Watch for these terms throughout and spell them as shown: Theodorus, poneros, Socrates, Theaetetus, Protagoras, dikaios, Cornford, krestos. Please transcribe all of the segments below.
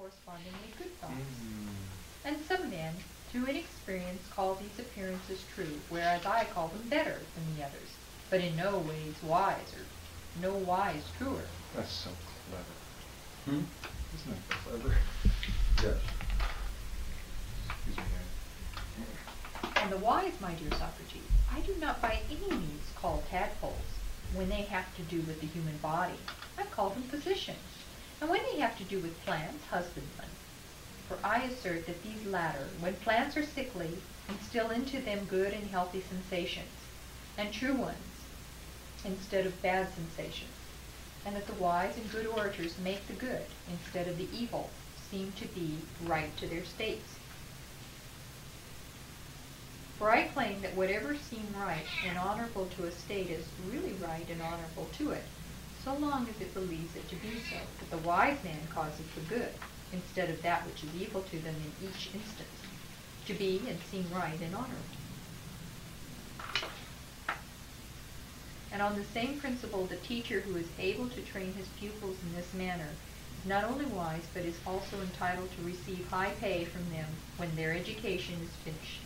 correspondingly good thoughts. And some men, through inexperience, call these appearances true, whereas I call them better than the others, but in no ways wiser, no wise truer. That's so clever. Isn't that clever? Yes. Excuse me. And the wise, my dear Socrates, I do not by any means call tadpoles when they have to do with the human body. I call them physicians, and when they have to do with plants, husbandmen. For I assert that these latter, when plants are sickly, instill into them good and healthy sensations, and true ones, instead of bad sensations, and that the wise and good orators make the good, instead of the evil, seem to be right to their states. For I claim that whatever seems right and honorable to a state is really right and honorable to it, so long as it believes it to be so, but the wise man causes the good, instead of that which is evil to them in each instance, to be and seem right and honorable. And on the same principle, the teacher who is able to train his pupils in this manner is not only wise, but is also entitled to receive high pay from them when their education is finished.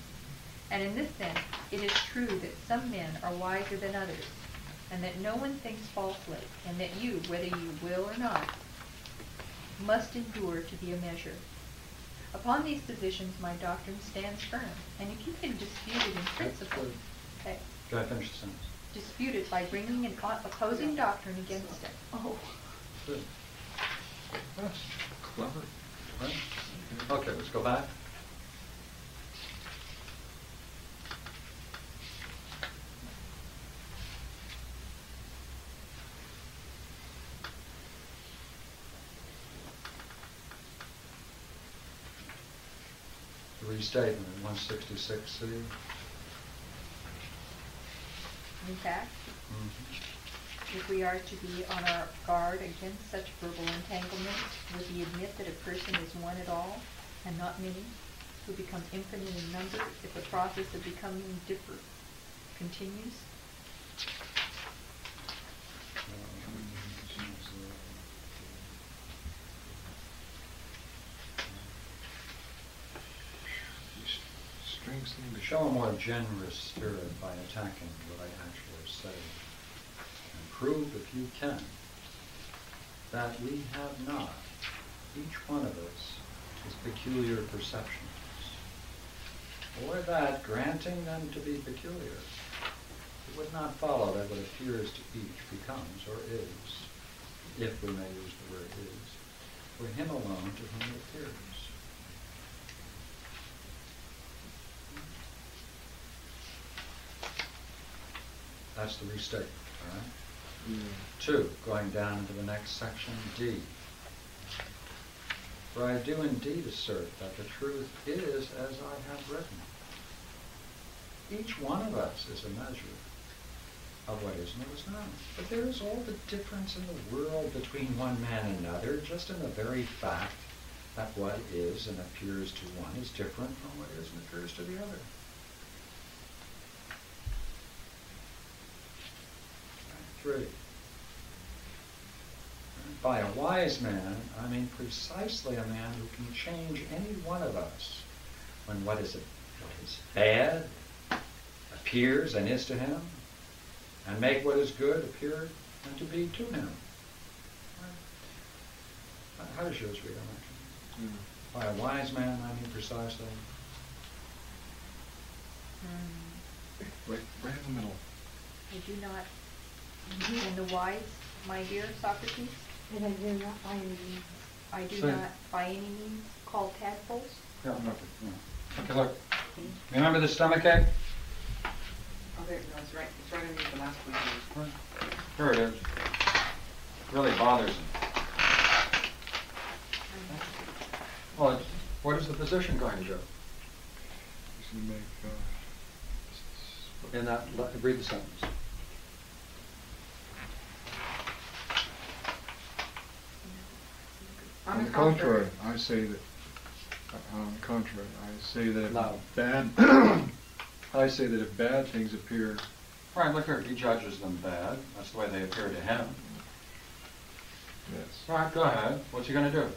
And in this sense, it is true that some men are wiser than others, and that no one thinks falsely, and that you, whether you will or not, must endure to be a measure. Upon these positions, my doctrine stands firm, and if you can dispute it in principle, okay. Can I finish the sentence? Dispute it by bringing an opposing doctrine against it. Oh. Good. That's clever. Right. Okay, let's go back. Restatement 166C. In fact, if we are to be on our guard against such verbal entanglements, would we admit that a person is one at all, and not many, who become infinite in number if the process of becoming different continues? Show a more generous spirit by attacking what I actually say, and prove, if you can, that we have not, each one of us, his peculiar perceptions, or that, granting them to be peculiar, it would not follow that what appears to each becomes, or is, if we may use the word is, for him alone to whom it appears. That's the restatement, all right? Two, going down to the next section, D. For I do indeed assert that the truth is as I have written. Each one of us is a measure of what is and what is not. But there is all the difference in the world between one man and another, just in the very fact that what is and appears to one is different from what is and appears to the other. By a wise man, I mean precisely a man who can change any one of us when what is bad appears and is to him, and make what is good appear and to be to him. How does yours read on that? By a wise man, I mean precisely. Right in the middle. I do not. And the wise, my dear Socrates, and I do not by any means call tadpoles. Yeah, okay, look. Remember the stomach ache? Oh, there it goes. Right, it's right underneath the last one. Here it is. It really bothers me. Well, it's, what is the position going to do? In that, read the sentence. On the contrary, I say that if bad things appear. All right, look here. He judges them bad. That's the way they appear to him. Yes. All right, go ahead. What's he going to do?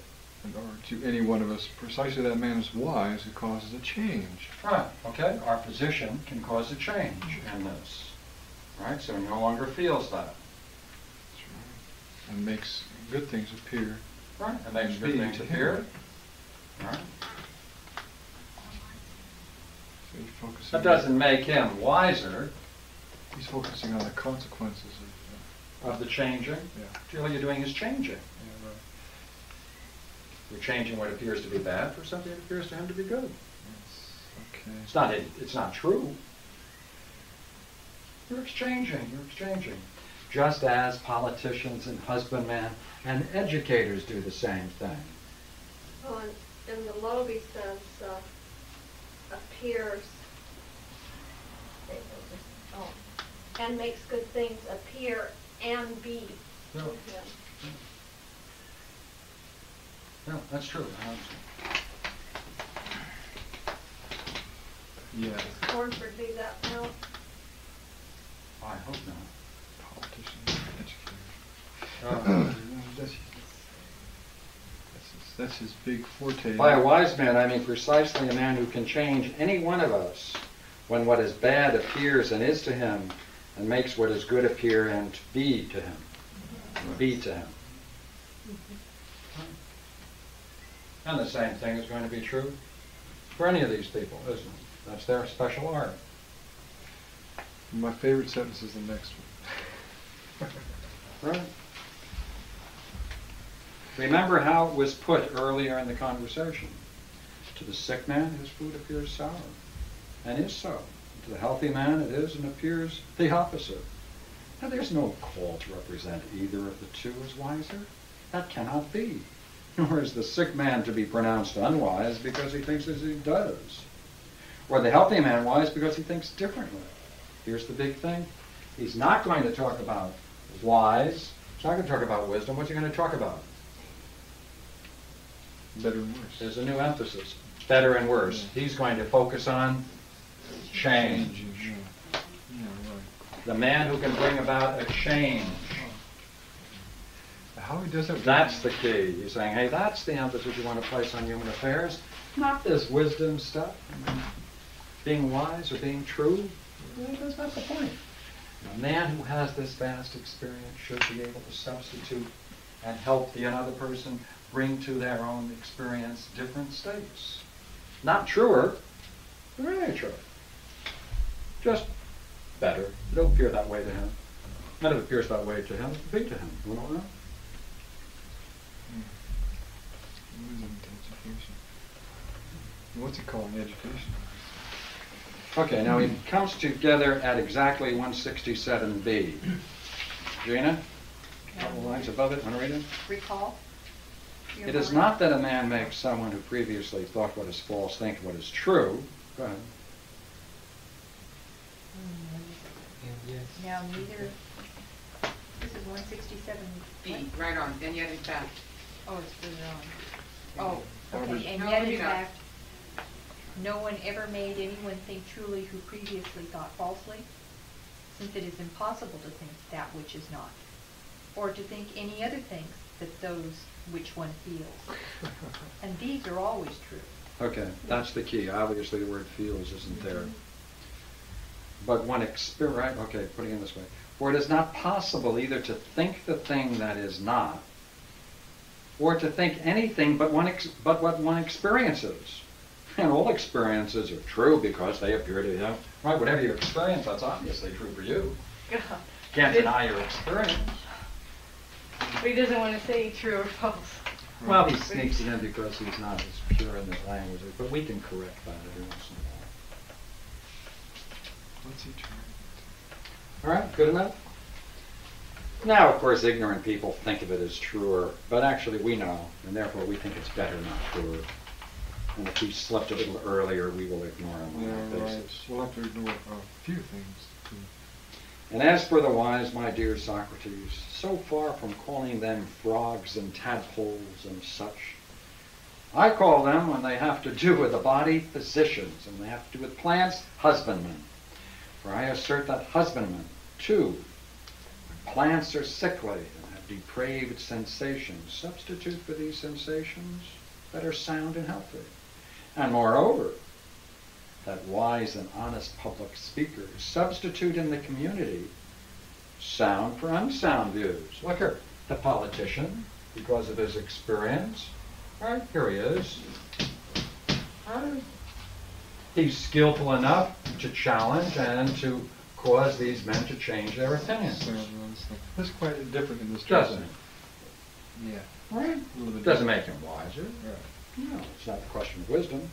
or to any one of us, precisely that man is wise, it causes a change. Right, okay, our position can cause a change in this, right? So he no longer feels that. That's right. And makes good things appear. Right, and makes good things appear. Right. So he's focusing. That doesn't make him wiser. He's focusing on the consequences of the changing. Yeah. All you're doing is changing. Yeah, right. You're changing what appears to be bad for something that appears to him to be good. Yes. Okay. It's not true. You're exchanging. You're exchanging. Just as politicians and husbandmen and educators do the same thing. Well, in the Loewe sense, appears. And makes good things appear and be. Yeah. Yeah. No, that's true. Yeah. Does Cornford do that now? I hope not. Politicians, educators. That's his big forte. By a wise man, I mean precisely a man who can change any one of us when what is bad appears and is to him, and makes what is good appear and be to him. Right. Be to him. And the same thing is going to be true for any of these people, isn't it? That's their special art. My favorite sentence is the next one. Right. Remember how it was put earlier in the conversation. To the sick man, his food appears sour, and is so. To the healthy man, it is and appears the opposite. Now, there's no call to represent either of the two as wiser. That cannot be. Nor is the sick man to be pronounced unwise because he thinks as he does. Or the healthy man wise because he thinks differently. Here's the big thing. He's not going to talk about wise. He's not going to talk about wisdom. What's he going to talk about? Better and worse. There's a new emphasis. Better and worse. Yeah. He's going to focus on change. Yeah. Yeah, right. The man who can bring about a change. How he does it. That's the key. You're saying, hey, that's the emphasis you want to place on human affairs, not this wisdom stuff. Being wise or being true, that's not the point. A man who has this vast experience should be able to substitute and help the another person bring to their own experience different states. Not truer, but really truer. Just better. It'll appear that way to him. Not if it appears that way to him, it'll be to him. You don't know? What's it called in education? Okay, now he comes together at exactly 167b. Gina, a couple lines above it, want to read it? Recall. It is not that a man makes someone who previously thought what is false think what is true. Go ahead. Now neither. This is 167b. Right on. And yet in fact. Oh, it's really wrong. Oh, okay. And yet in fact, no one ever made anyone think truly who previously thought falsely, since it is impossible to think that which is not, or to think any other things but those which one feels. And these are always true. Okay, that's the key. Obviously, the word feels isn't there. But one experience, okay, putting it this way. For it is not possible either to think the thing that is not, or to think anything but what one experiences. And all experiences are true because they appear to you. Right, whatever you experience, that's obviously true for you. Can't deny your experience. But he doesn't want to say true or false. Well, he sneaks it in because he's not as pure in his language, but we can correct that every once in a while. What's he trying to do? All right, good enough? Now, of course, ignorant people think of it as truer, but actually we know, and therefore we think it's better not truer. And if we slept a little earlier, we will ignore them on that basis. We'll have to ignore a few things, too. And as for the wise, my dear Socrates, so far from calling them frogs and tadpoles and such, I call them, when they have to do with the body, physicians, and they have to do with plants, husbandmen. For I assert that husbandmen, too, plants are sickly and have depraved sensations, substitute for these sensations that are sound and healthy. And moreover, that wise and honest public speakers substitute in the community sound for unsound views. Look here, the politician, because of his experience, right, here he is, right, he's skillful enough to challenge and to cause these men to change their opinions. That's quite different in this case. Doesn't it? Yeah. Right? It doesn't make him wiser. Right. No, it's not a question of wisdom.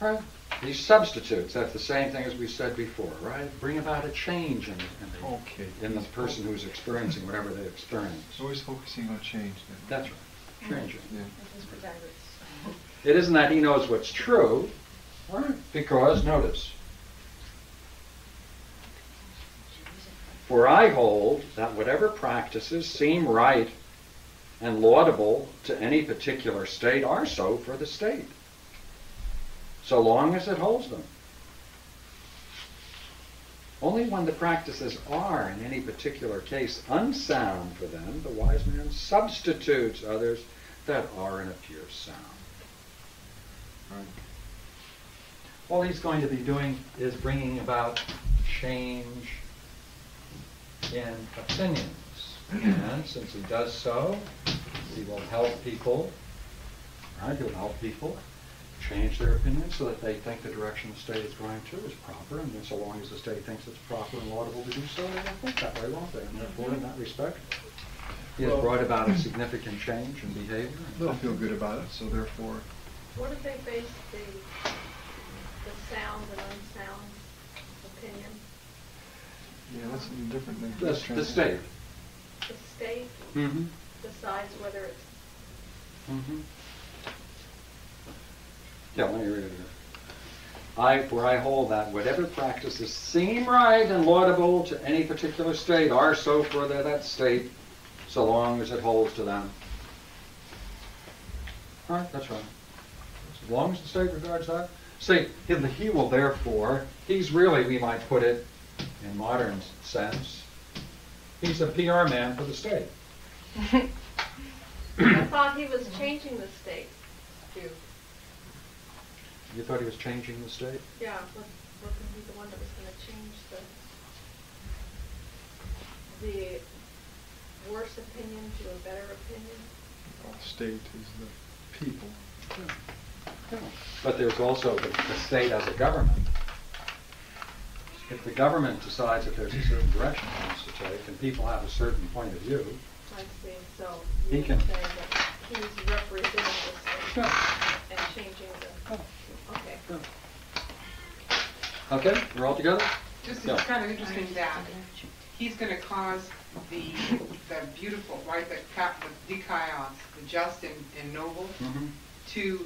Right? These substitutes, that's the same thing as we said before, right? Bring about a change in the person who's experiencing whatever they experience. It's always focusing on change. Then. That's right. Changing. Yeah. It isn't that he knows what's true, right? Because, notice, for I hold that whatever practices seem right and laudable to any particular state are so for the state, so long as it holds them. Only when the practices are, in any particular case, unsound for them, the wise man substitutes others that are and appear sound. Right. All he's going to be doing is bringing about change in opinions. And since he does so, he will help people, right? He'll help people change their opinions so that they think the direction the state is going to is proper, and then so long as the state thinks it's proper and laudable to do so, they will think that way, won't they? And therefore, in that respect, he has brought about a significant change in behavior. They'll feel good about it, so therefore... What if they base the sound and unsound opinion? Yeah, that's something different than the state. The state decides whether it's... Yeah, let me read it here. For I hold that whatever practices seem right and laudable to any particular state are so for that state, so long as it holds to them. All right, that's right. As long as the state regards that. See, he will therefore, he's really, we might put it in modern sense, he's a PR man for the state. I thought he was changing the state, too. You thought he was changing the state? Yeah, what could be the one that was going to change the worse opinion to a better opinion? Well, state is the people. Yeah. Yeah. But there's also the state as a government. If the government decides that there's a certain direction it wants to take, and people have a certain point of view, I see. So you can say that he's representing the state and changing the... Okay. Yeah. Okay, we're all together? Just it's kind of interesting that he's going to cause the beautiful, right, the dikaios, the just and noble, to...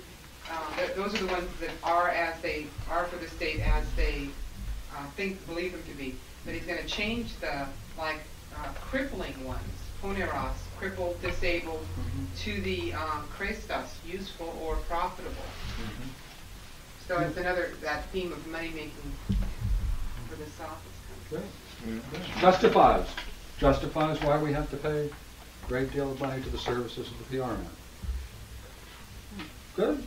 those are the ones that are as they are for the state, as they believe them to be. But he's going to change the crippling ones, poneros, crippled, disabled, to the krestos, useful or profitable. So it's another theme of money making for the South. Good. Justifies why we have to pay a great deal of money to the services of the PR man. Good.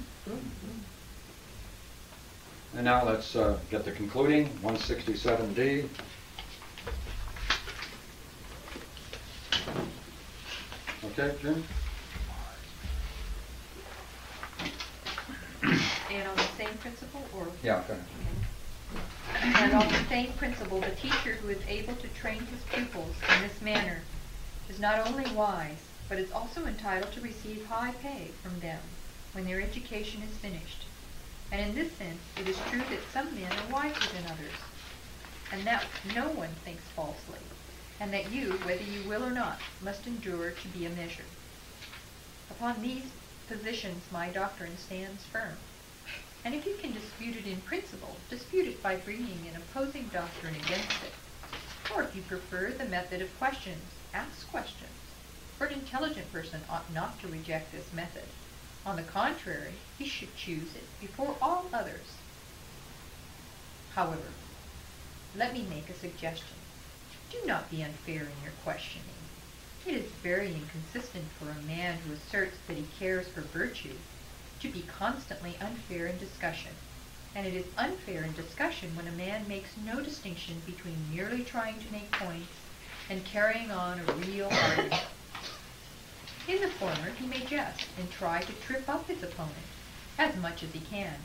And now let's get the concluding 167D. Okay, Jim? And on the same principle, or? Yeah, go ahead. Okay. And on the same principle, the teacher who is able to train his pupils in this manner is not only wise, but is also entitled to receive high pay from them when their education is finished. And in this sense, it is true that some men are wiser than others, and that no one thinks falsely, and that you, whether you will or not, must endure to be a measure. Upon these positions my doctrine stands firm. And if you can dispute it in principle, dispute it by bringing an opposing doctrine against it. Or if you prefer the method of questions, ask questions. For an intelligent person ought not to reject this method. On the contrary, he should choose it before all others. However, let me make a suggestion. Do not be unfair in your questioning. It is very inconsistent for a man who asserts that he cares for virtue to be constantly unfair in discussion, and it is unfair in discussion when a man makes no distinction between merely trying to make points and carrying on a real argument. In the former, he may jest and try to trip up his opponent as much as he can,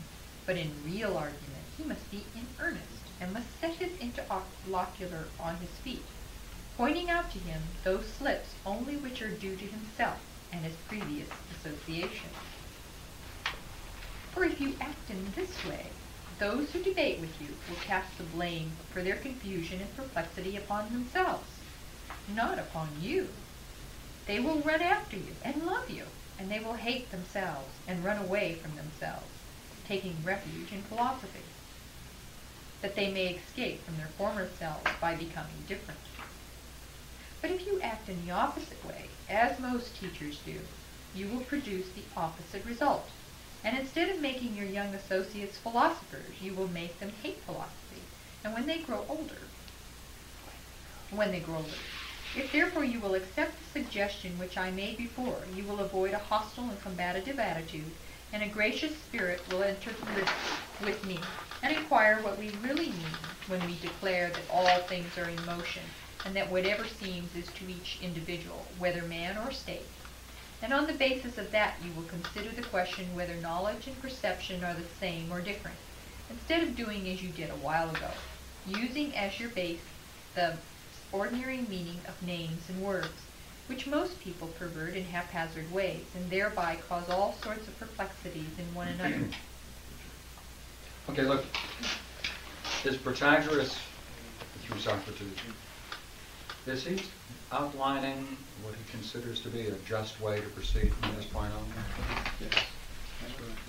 but in real argument he must be in earnest and must set his interlocutor on his feet, pointing out to him those slips only which are due to himself and his previous association. For if you act in this way, those who debate with you will cast the blame for their confusion and perplexity upon themselves, not upon you. They will run after you and love you, and they will hate themselves and run away from themselves, taking refuge in philosophy, that they may escape from their former selves by becoming different. But if you act in the opposite way, as most teachers do, you will produce the opposite result, and instead of making your young associates philosophers, you will make them hate philosophy, and when they grow older. If therefore you will accept the suggestion which I made before, you will avoid a hostile and combative attitude, and a gracious spirit will enter with me, and inquire what we really mean when we declare that all things are in motion, and that whatever seems is to each individual, whether man or state. And on the basis of that you will consider the question whether knowledge and perception are the same or different, instead of doing as you did a while ago, using as your base the ordinary meaning of names and words, which most people pervert in haphazard ways, and thereby cause all sorts of perplexities in one another. Okay, look, is Protagoras, through Socrates, is he outlining what he considers to be a just way to proceed from this point on?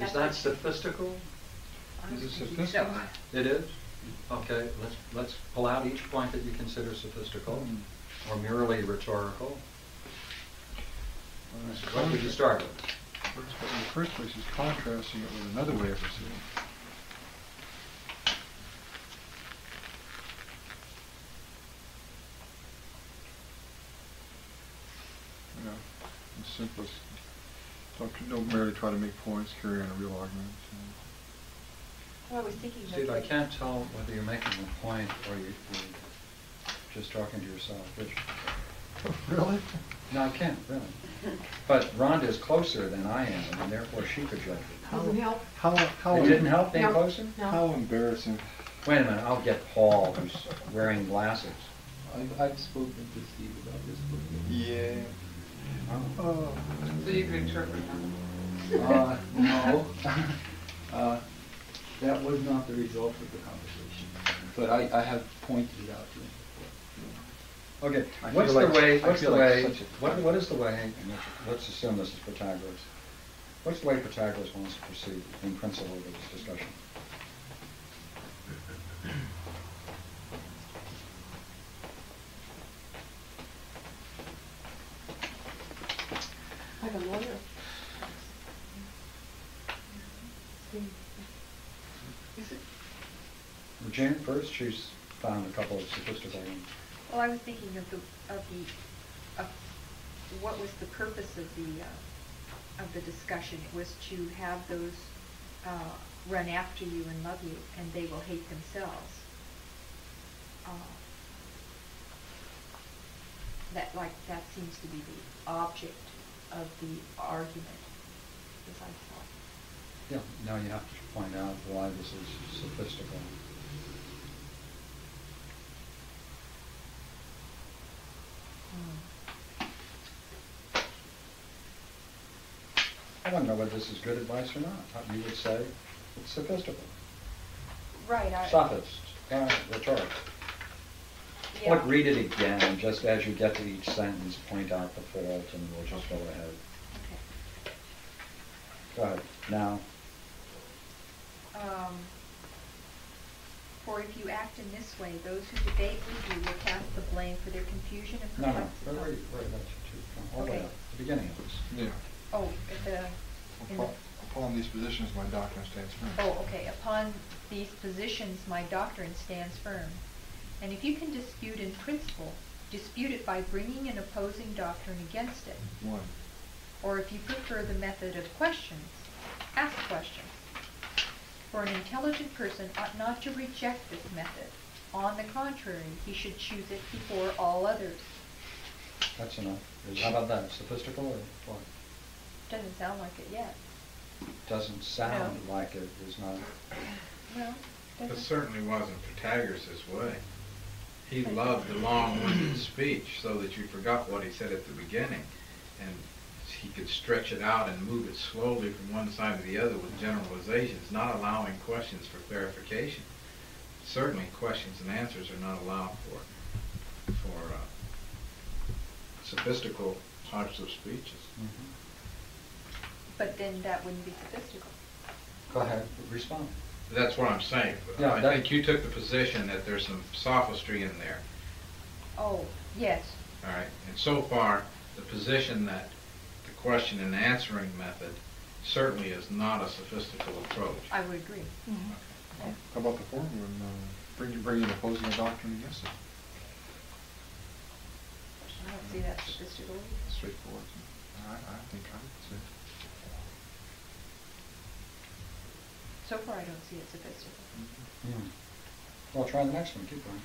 Yes. Is that sophistical? Is it sophistical? It is? Okay, let's pull out each point that you consider sophistical or merely rhetorical. What would you start with? In the first place, he's contrasting it with another way of proceeding. You know, it's simplest. Don't merely try to make points, carry on a real argument. Well, I was thinking. Steve, I can't tell whether you're making a point or you're just talking to yourself. Really? No, I can't, really. But Rhonda is closer than I am, and therefore she could judge it. Doesn't help. It didn't help being closer? No. How embarrassing. Wait a minute, I'll get Paul, who's wearing glasses. I've spoken to Steve about this before. Yeah. Oh. So you can interpret that? No. That was not the result of the conversation. But I have pointed it out to him. Okay. What is the way, let's assume this is Protagoras. What's the way Protagoras wants to proceed in principle with this discussion? Like a lawyer. Is it? Regina first, she's found a couple of statistical ones. Well, I was thinking of what was the purpose of the discussion? It was to have those run after you and love you, and they will hate themselves. That seems to be the object of the argument, as I thought. Yeah. Now you have to point out why this is sophistical. I don't know whether this is good advice or not. You would say it's sophistical. Right. Sophist. Rhetoric. Yeah. Look, read it again, and just as you get to each sentence, point out the fault, and we'll just go ahead. Okay. Go ahead. Now. For if you act in this way, those who debate with you will cast the blame for their confusion and perplexity. No, where about you two? All the way up. The beginning of this. Yeah. Oh, upon these positions, my doctrine stands firm. Oh, okay. Upon these positions, my doctrine stands firm. And if you can dispute in principle, dispute it by bringing an opposing doctrine against it. One. Or if you prefer the method of questions, ask questions. For an intelligent person ought not to reject this method. On the contrary, he should choose it before all others. That's enough. How about that? Sophistical or what? Doesn't sound like it yet. Doesn't sound like it is not. Well, it certainly wasn't Protagoras' way. He loved the long-winded speech so that you forgot what he said at the beginning. And he could stretch it out and move it slowly from one side to the other with generalizations, not allowing questions for clarification. Certainly questions and answers are not allowed for sophistical types of speeches. Mm-hmm. But then that wouldn't be sophistical. Go ahead, respond. That's what I'm saying. Yeah, I think you took the position that there's some sophistry in there. Oh, yes. All right. And so far, the position that the question and answering method certainly is not a sophistical approach. I would agree. Mm-hmm. Okay. Well, how about the former one? Bringing an opposing doctrine against it. I don't see that sophistical. Straightforward. I think I would say. So far, I don't see it sophisticated. Mm-hmm. Well, try the next one. Keep going.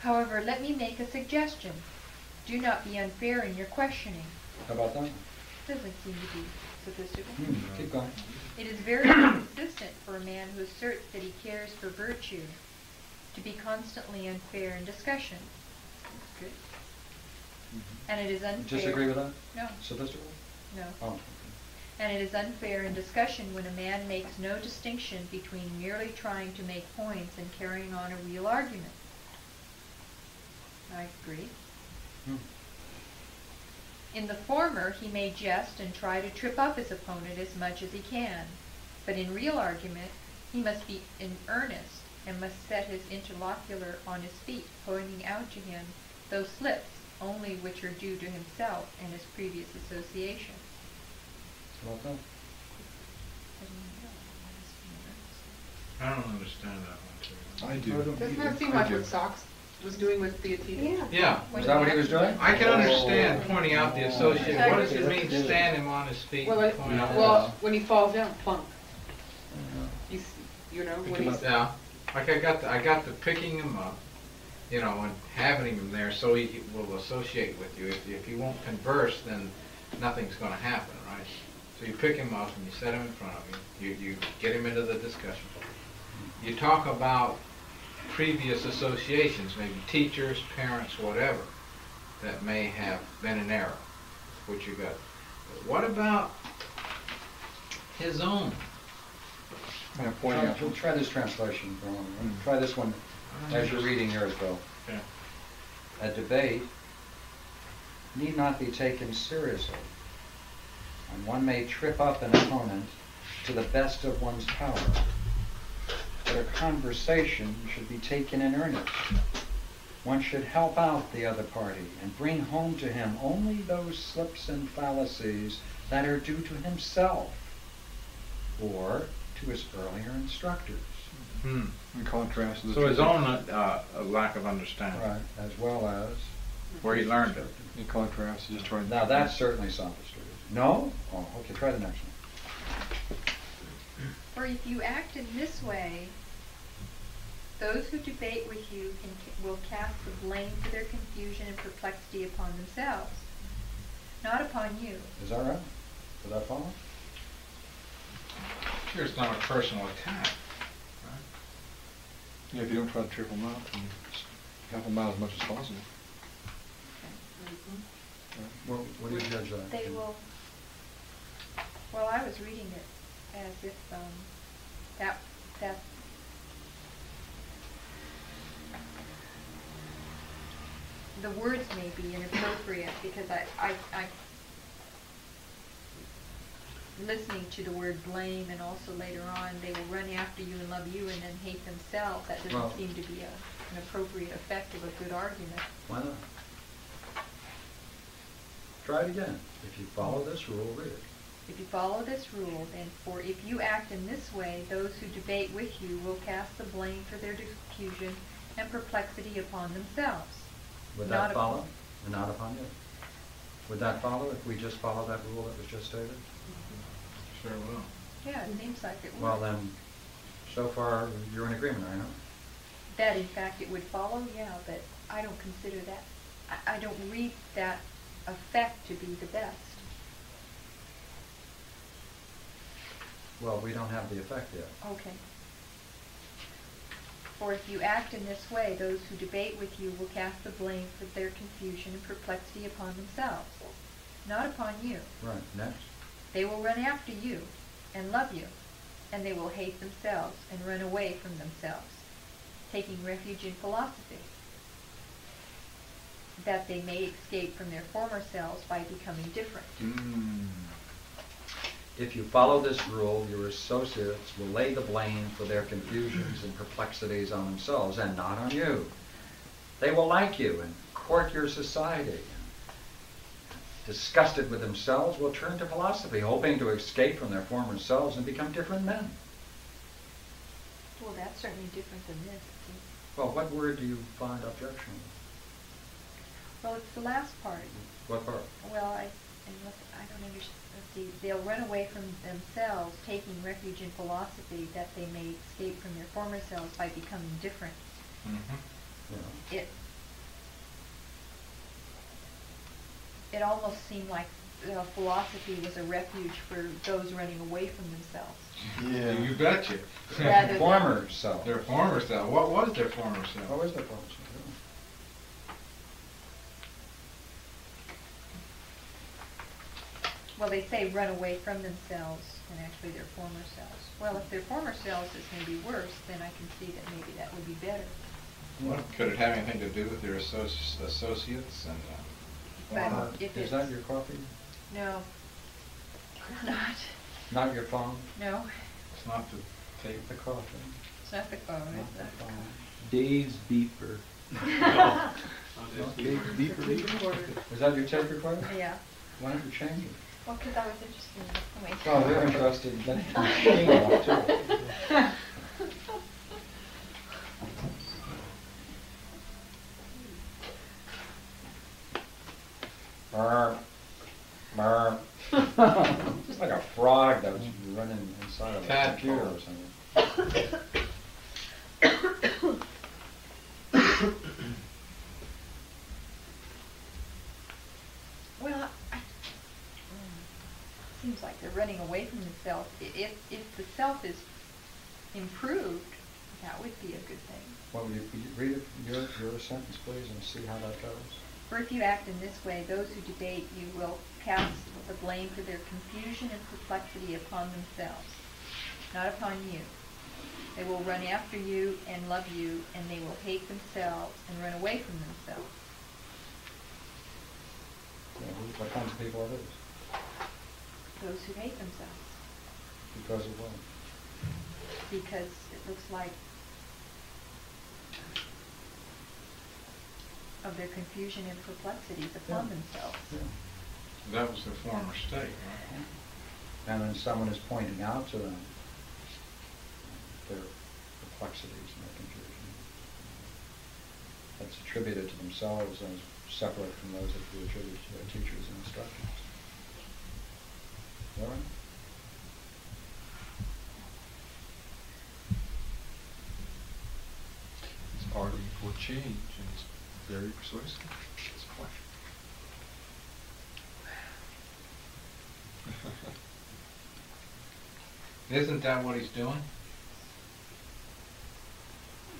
However, let me make a suggestion. Do not be unfair in your questioning. How about that? Doesn't seem to be sophisticated. Mm-hmm. Keep going. It is very inconsistent for a man who asserts that he cares for virtue to be constantly unfair in discussion. That's good. Mm-hmm. And it is unfair. Disagree with that? No. Sophisticated? No. Oh. And it is unfair in discussion when a man makes no distinction between merely trying to make points and carrying on a real argument. I agree. Hmm. In the former, he may jest and try to trip up his opponent as much as he can, but in real argument, he must be in earnest and must set his interlocutor on his feet, pointing out to him those slips only which are due to himself and his previous association. I don't understand that one. I do. Doesn't that seem like what Socrates was doing with Theaetetus? Yeah. Is that what he was doing? I can understand pointing out the association. What does it mean? Stand him on his feet. Well, when he falls down, plunk. You know, when he's down. Like I got the picking him up, you know, and having him there so he will associate with you. If you won't converse, then nothing's going to happen, right? So you pick him up and you set him in front of you. You get him into the discussion. You talk about previous associations, maybe teachers, parents, whatever, that may have been an error, which you got. But what about his own? I'm going to point out. Try this translation for a moment. Mm-hmm. Try this one as you're reading yours, Bill. Yeah. A debate need not be taken seriously, and one may trip up an opponent to the best of one's power. But a conversation should be taken in earnest. One should help out the other party and bring home to him only those slips and fallacies that are due to himself or to his earlier instructors. Hmm. In contrast to the his own lack of understanding. Right, as well as where he learned it. In contrast to just trying to... Now that's certainly sophistry. No? Oh, okay, try the next one. For if you act in this way, those who debate with you will cast the blame for their confusion and perplexity upon themselves, not upon you. Is that right? Did I follow? Sure, it's not a personal attack. Right? Yeah, if you don't try to trip them out, help them out as much as possible. Okay. Mm-hmm. What do you judge that? They will... Well, I was reading it as if the words may be inappropriate because I'm listening to the word blame, and also later on they will run after you and love you and then hate themselves. That doesn't seem to be an appropriate effect of a good argument. Why not? Try it again. If you follow this rule, read it. If you follow this rule, then, for if you act in this way, those who debate with you will cast the blame for their confusion and perplexity upon themselves. Would that follow? And not upon you? Would that follow if we just follow that rule that was just stated? Sure will. Yeah, it seems like it would. Well then, so far you're in agreement, right? That in fact it would follow, yeah, but I don't consider that, I don't read that effect to be the best. Well, we don't have the effect yet. Okay. For if you act in this way, those who debate with you will cast the blame for their confusion and perplexity upon themselves, not upon you. Right, next. They will run after you and love you, and they will hate themselves and run away from themselves, taking refuge in philosophy, that they may escape from their former selves by becoming different. Mm. If you follow this rule, your associates will lay the blame for their confusions and perplexities on themselves and not on you. They will like you and court your society. Disgusted with themselves, will turn to philosophy, hoping to escape from their former selves and become different men. Well, that's certainly different than this. Well, what word do you find objectionable? Well, it's the last part. What part? Well, I don't understand. Let's see. They'll run away from themselves, taking refuge in philosophy, that they may escape from their former selves by becoming different. Mm-hmm. Yeah. It almost seemed like philosophy was a refuge for those running away from themselves. Yeah, you betcha. Their former self. Their former self. What was their former self? What was their former self? Well, they say run away from themselves and actually their former selves. Well, if their former selves is maybe worse, then I can see that maybe that would be better. Well, could it have anything to do with their associates? And is that your coffee? No. It's not. Not your phone? No. It's not the tape, the coffee. It's not the phone. It's not the phone. Dave's beeper. No. Dave's beeper. Is that your tape recorder? Yeah. Why don't you change it? Well, because I was interested in it. Oh, you're interested in that. Too. It's like a frog that was running inside of a computer or something. Well, it seems like they're running away from themselves. If the self is improved, that would be a good thing. Well, you read your sentence, please, and see how that goes. For if you act in this way, those who debate you will cast the blame for their confusion and perplexity upon themselves, not upon you. They will run after you and love you, and they will hate themselves and run away from themselves. Yeah, what kinds of people are those? Those who hate themselves. Because of what? Because it looks like of their confusion and perplexities upon themselves. Yeah. That was their former state, right? And then someone is pointing out to them their perplexities and their confusion. That's attributed to themselves and is separate from those that we attribute to their teachers and instructors. Is that right? It's arguing for change, and it's very persuasive. It's a question. Isn't that what he's doing?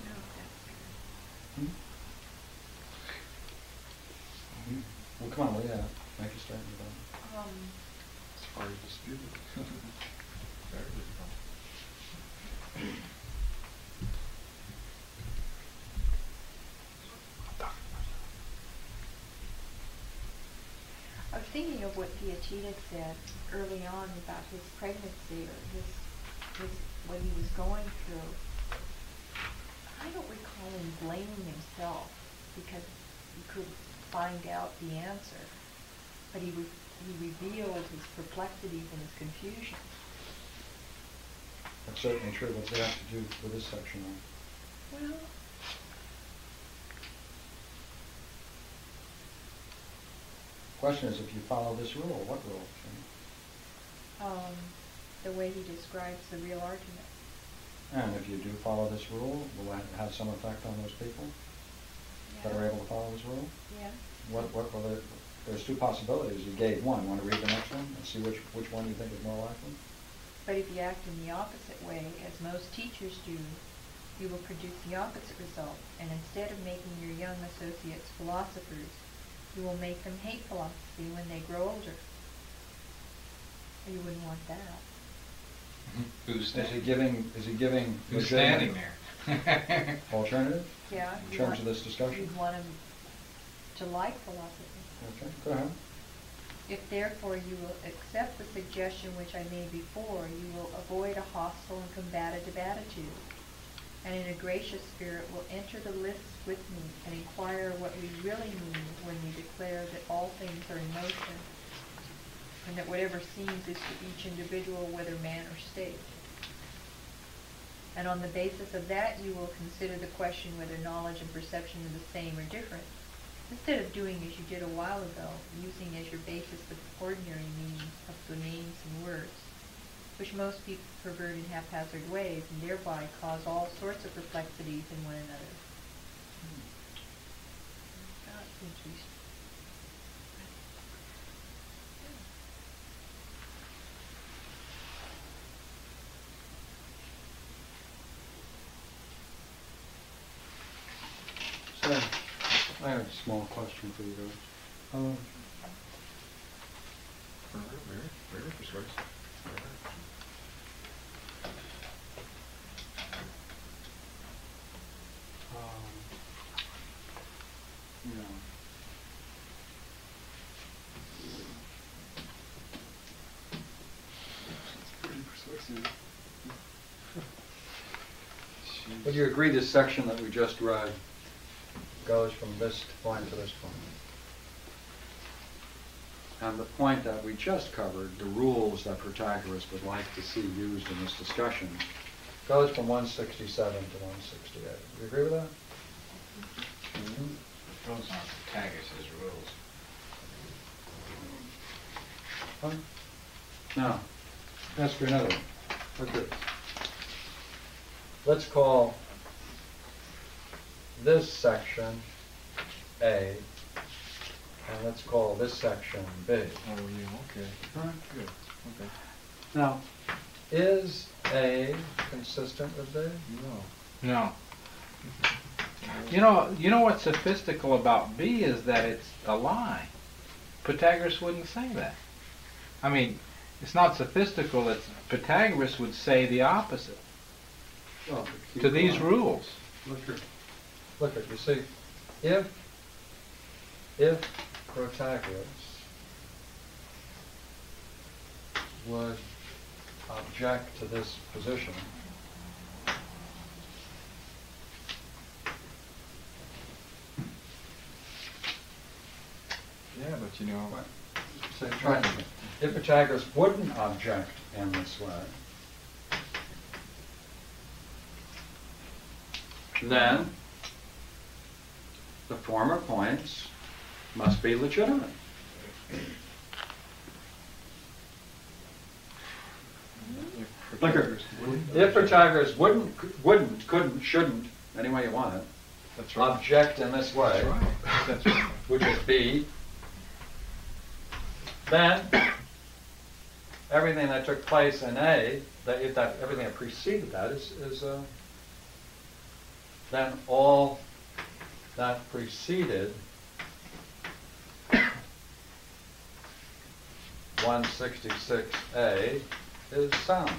No, that's good. Hmm? Well, come on, yeah. Make a statement about it. It's hard to dispute it. Very difficult. I was thinking of what Theaetetus said early on about his pregnancy or his what he was going through. I don't recall him blaming himself because he couldn't find out the answer, but he revealed his perplexities and his confusion. That's certainly true. What's that have to do with this section? Well, question is, if you follow this rule, what rule? The way he describes the real argument. And if you do follow this rule, will that have some effect on those people that are able to follow this rule? Yeah. What will it? There's two possibilities. You gave one. Want to read the next one and see which one you think is more likely? But if you act in the opposite way, as most teachers do, you will produce the opposite result. And instead of making your young associates philosophers, you will make them hate philosophy when they grow older. You wouldn't want that. Who's standing? Is he giving? Who's standing there? Alternative? Yeah. In terms of this discussion, you'd want him to like philosophy. Okay, go ahead. If therefore you will accept the suggestion which I made before, you will avoid a hostile and combative attitude, and in a gracious spirit will enter the lists with me and inquire what we really mean when we declare that all things are in motion, and that whatever seems is to each individual, whether man or state. And on the basis of that, you will consider the question whether knowledge and perception are the same or different. Instead of doing as you did a while ago, using as your basis the ordinary meaning of the names and words, which most people pervert in haphazard ways and thereby cause all sorts of perplexities in one another. I have a small question for you guys. It's pretty persuasive. Would you agree this section that we just read goes from this point to this point? And the point that we just covered, the rules that Protagoras would like to see used in this discussion, goes from 167 to 168. Do you agree with that? Mm-hmm. Those aren't Protagoras' rules. Huh? Now, ask for another one. Okay. Let's call this section A, and let's call this section B. Oh, yeah, okay. All right, good. Okay. Now, is A consistent with B? No. No. You know what's sophistical about B is that it's a lie. Protagoras wouldn't say that. I mean, it's not sophistical. It's Protagoras would say the opposite to these rules. Look here. Look at, you see, if Protagoras would object to this position, yeah, but you know what? So try it again. If Protagoras wouldn't object in this way, then the former points must be legitimate. Look, if Protagoras couldn't, shouldn't, any way you want it, that's right, object in this way, that's right. That's right. Which is B, then everything that took place in A, everything that preceded that is then all that preceded 166A is sound.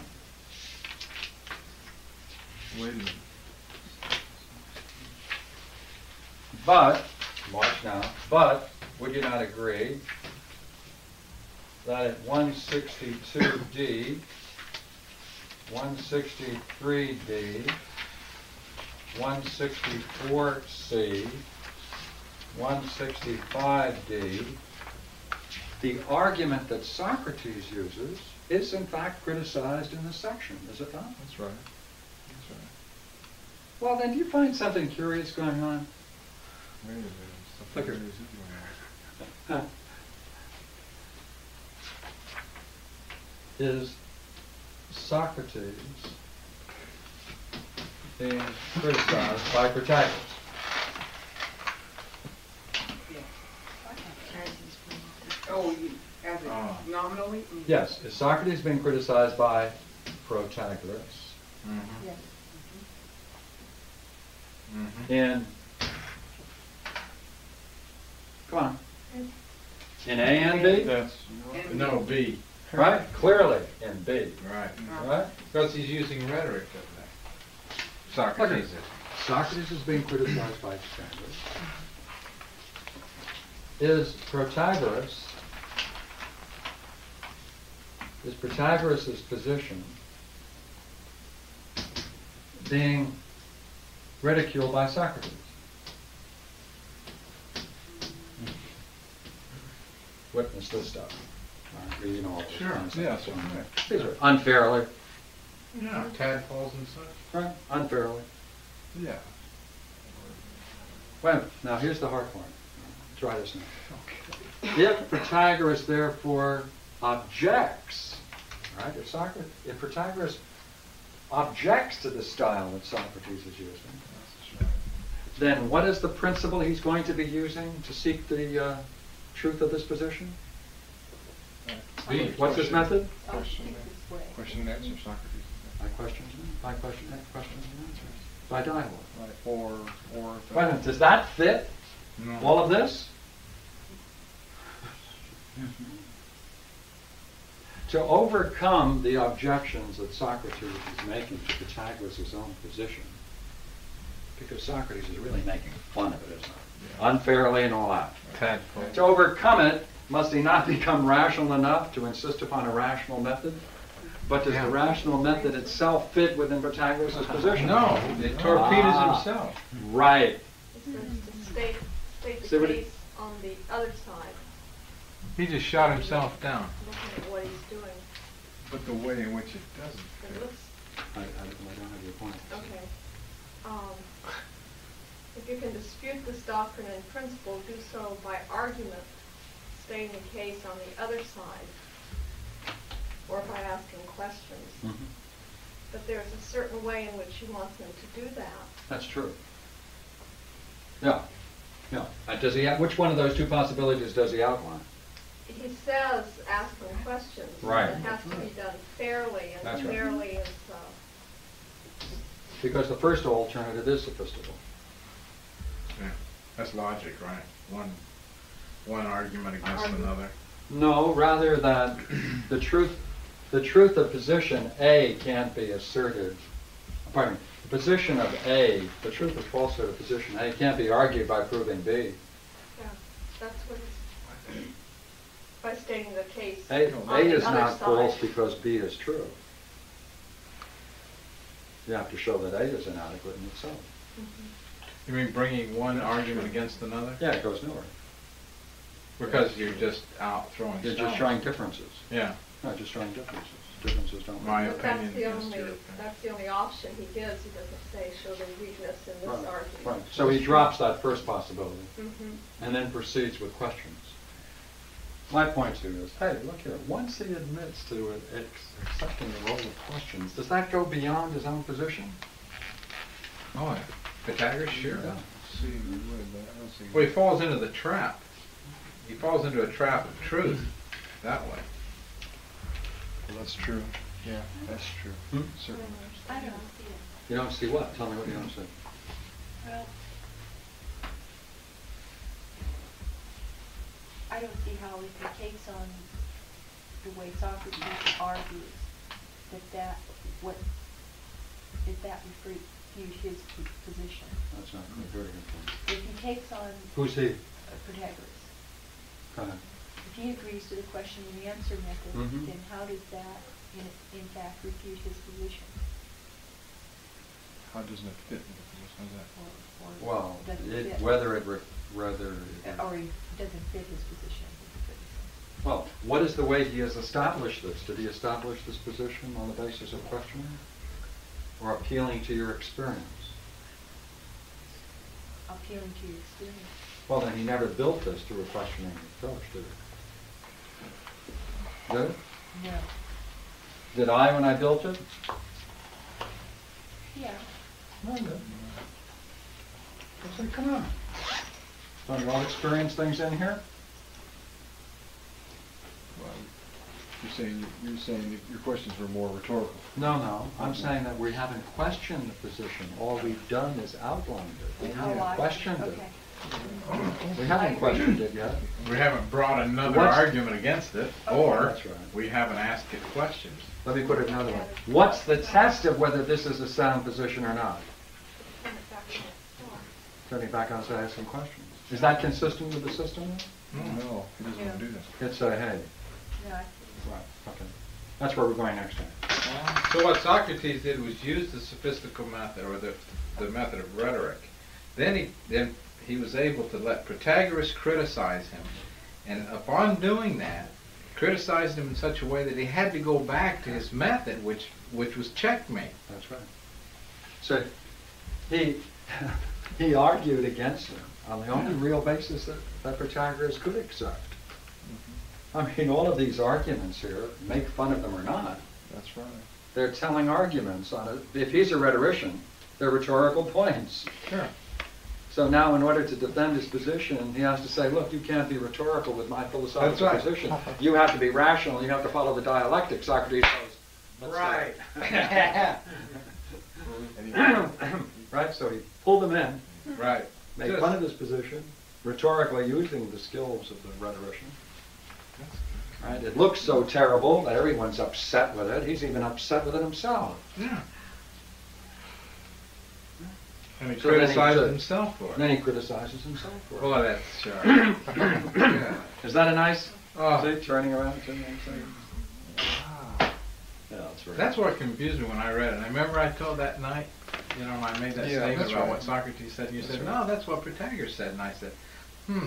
Wait a minute. But, watch now, but would you not agree that at 162D, 163D, 164C, 165D, the argument that Socrates uses is in fact criticized in this section, is it not? That's right. That's right. Well, then, do you find something curious going on? Wait a minute. is Socrates being criticized by Protagoras? Oh, as it nominally? Yes. Is Socrates being criticized by Protagoras? Mm-hmm. Yes. Mm-hmm. And come on. In A and B? That's no, B. Right? Clearly in B. Right. Right? Because he's using rhetoric of that. Socrates is. Socrates is being criticized by Protagoras. Is Protagoras' position being ridiculed by Socrates? Witness this stuff. You know all this stuff. These are unfairly. Yeah, tadpoles and such. Right, unfairly. Yeah. Wait a minute. Now here's the hard part. Try this now. Okay. If Protagoras therefore objects, right? If Protagoras objects to the style that Socrates is using, then what is the principle he's going to be using to seek the truth of this position? What's his method? Question and answer, Socrates. By questions, and answers. By dialogue. Right. Or. Wait a minute. Does that fit? No. All of this? To overcome the objections that Socrates is making to Protagoras' own position, because Socrates is really making fun of it, isn't it? Yeah. Unfairly and all that. Right. Right. To overcome it, must he not become rational enough to insist upon a rational method? But does the rational method itself fit within Protagoras' position? No, it torpedoes himself. Right. State the case on the other side. He just shot himself down. Looking at what he's doing. But the way in which it doesn't fit. I don't have your point. Okay. If you can dispute this doctrine in principle, do so by argument, stating the case on the other side, or by asking questions. Mm-hmm. But there's a certain way in which he wants them to do that. That's true. Yeah. No. Does he? Which one of those two possibilities does he outline? He says asking questions. Right. It has to be done fairly, and that's fairly is. Because the first alternative is sophistical. Yeah, that's logic, right? One argument against another. No, rather that the truth of position A can't be asserted. Pardon me. Position of A, the truth or falsehood of position A, can't be argued by proving B. Yeah, that's what it's by stating the case. A is not false because B is true. You have to show that A is inadequate in itself. Mm-hmm. You mean bringing one argument against another? Yeah, it goes nowhere. Because you're just out throwing. You're just showing differences. Yeah. No, just showing differences. That's the only option he gives. He doesn't say show the weakness in this argument. Right. So he drops that first possibility and then proceeds with questions. My point to is, hey, look here. Once he admits to accepting the role of questions, does that go beyond his own position? Oh, yeah. Pythagoras, sure. Yeah. Well, he falls into the trap. He falls into a trap of truth that way. Well, that's true. Yeah, that's true. Hmm? Certainly. I don't see it. You don't see what? Tell me what you don't see. Well, I don't see how we can take on the way Socrates argues that refutes his position. That's not a very good point. If he takes on Protagoras. If he agrees to the question and answer method, then how does that, in fact, refute his position? How does it fit into the position? How's that? Well, or it doesn't fit his position. Well, what is the way he has established this? Did he establish this position on the basis of questioning or appealing to your experience? Appealing to your experience. Well, then he never built this through a questioning approach, did he? No. Did I when I built it? Yeah. I said, come on. Don't you all experience things in here? Well, you're saying your questions were more rhetorical. No, no. I'm saying that we haven't questioned the position. All we've done is outlined it. We haven't questioned it. We haven't questioned it yet. We haven't brought another argument against it, or we haven't asked it questions. Let me put it another way. What's the test of whether this is a sound position or not? Turning back on, so I ask some questions. Is that consistent with the system? No, he doesn't want to do that. It's a hey. Yeah. Right. Okay. That's where we're going next time. So what Socrates did was use the sophistical method, or the method of rhetoric. Then he was able to let Protagoras criticize him, and upon doing that, criticized him in such a way that he had to go back to his method, which was checkmate. That's right. So he argued against him on the only real basis that Protagoras could accept. I mean, all of these arguments here, make fun of them or not. That's right. They're telling arguments on it. If he's a rhetorician, they're rhetorical points. Sure. So now in order to defend his position, he has to say, look, you can't be rhetorical with my philosophical position. You have to be rational. You have to follow the dialectic. Socrates goes, right. Right, so he pulled them in. Right. Make fun of his position, rhetorically using the skills of the rhetorician. Right? It looks so terrible that everyone's upset with it. He's even upset with it himself. Yeah. And he criticizes himself for it. Then he criticizes himself for it. Oh, that's sure. Yeah. Is that a nice turning around? Wow. Yeah, that's right. That's what confused me when I read it. I remember I told that night, you know, I made that statement about what Socrates said, and you said, no, that's what Protagoras said. And I said,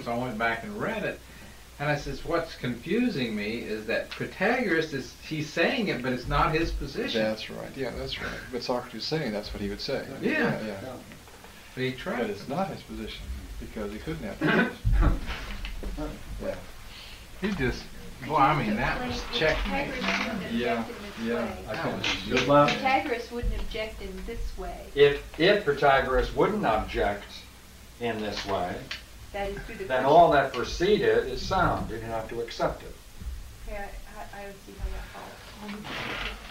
so I went back and read it. And I says, what's confusing me is that Protagoras he's saying it, but it's not his position. That's right. Yeah, that's right. But Socrates is saying that's what he would say. Yeah. Yeah. But he tried. But it's not his position because he couldn't have a position. Yeah. He just. Well, I mean, that was checkmate. Yeah. Yeah. Protagoras wouldn't object in this way. If Protagoras wouldn't object in this way. That is then all that preceded is sound. You didn't have to accept it. Yeah, I don't see how that follows.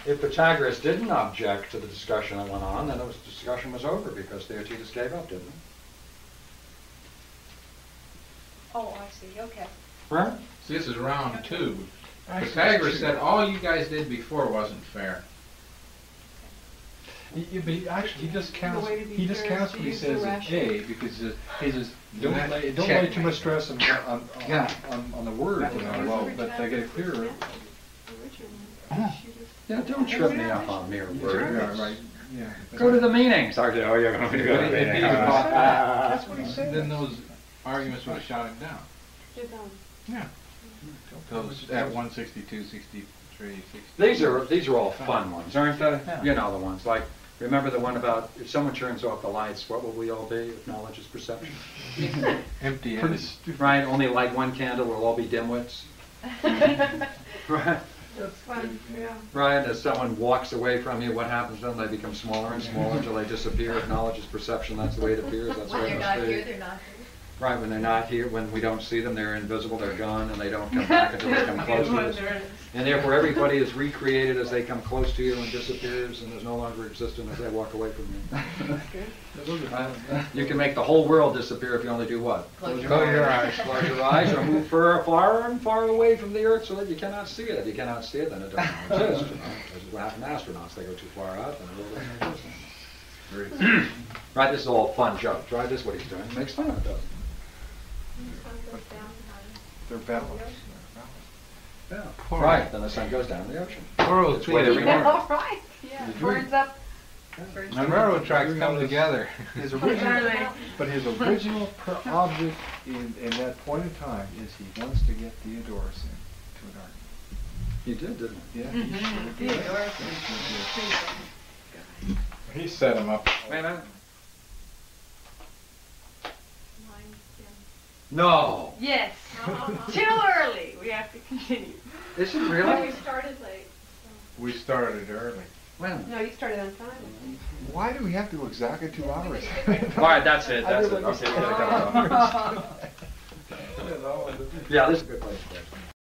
If Protagoras didn't object to the discussion that went on, then the discussion was over because Theaetetus gave up, didn't he? Oh, I see. Okay. Right? So this is round two. Protagoras said all you guys did before wasn't fair. But he just counts what he says as A because he says don't lay too much stress on the word. You know, well, but they get it clearer. Yeah, don't trip me up on mere words. Right. Yeah. Go to the meetings. Okay, oh, you're going to go to the meetings. That's what he said. Then those arguments would have shot him down. They're gone. Yeah. Those at 162, 60. These are all fun ones, aren't they? Yeah. You know the ones. Like, remember the one about if someone turns off the lights, what will we all be? If knowledge is perception. Empty-handed. Right? Only light one candle, we'll all be dimwits. Right? That's fun, yeah. Right? As someone walks away from you, what happens then? They become smaller and smaller until they disappear. If knowledge is perception, that's the way it appears. That's when they're not here, they're not here. Right, when they're not here, when we don't see them, they're invisible, they're gone, and they don't come back until they come close to us. And therefore everybody is recreated as they come close to you and disappears and is no longer existent as they walk away from you. You can make the whole world disappear if you only do what? Close your eyes. Close your eyes or move far and far away from the earth so that you cannot see it. If you cannot see it, then it doesn't exist. You know? This is what happened to astronauts. They go too far out, then it doesn't exist. Right, this is all fun jokes. Right, this is what he's doing. He makes fun of it, doesn't he? They're balanced. Yeah. Right, then the sun goes down in the ocean. It's way every morning. All right. Yeah. Birds up. The railroad tracks come together. His original, but his original object in that point in time is he wants to get Theodorus into an argument. He did, didn't he? Yeah. Theodorus. He set him up. Wait a minute. No. Yes. Too early. We have to continue. Isn't really? We started late. So. We started early. When? No, you started on time. Why do we have to go exactly 2 hours? All right, that's it. That's it. Okay. Yeah, this is a good place.